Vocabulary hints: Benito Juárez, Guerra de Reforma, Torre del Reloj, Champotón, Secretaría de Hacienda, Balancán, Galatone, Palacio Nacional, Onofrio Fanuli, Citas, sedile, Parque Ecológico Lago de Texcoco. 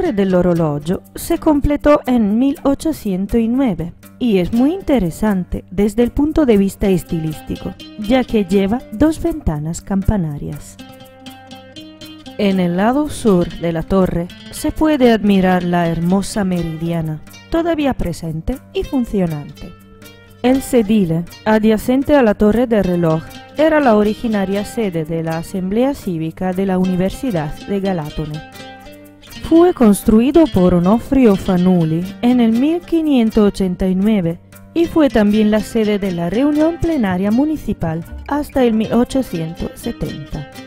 Torre del Reloj se completó en 1809 y es muy interesante desde el punto de vista estilístico, ya que lleva dos ventanas campanarias. En el lado sur de la torre se puede admirar la hermosa meridiana, todavía presente y funcionante. El sedile, adyacente a la Torre del Reloj, era la originaria sede de la Asamblea Cívica de la Universidad de Galatone. Fue construido por Onofrio Fanuli en el 1589 y fue también la sede de la reunión plenaria municipal hasta el 1870.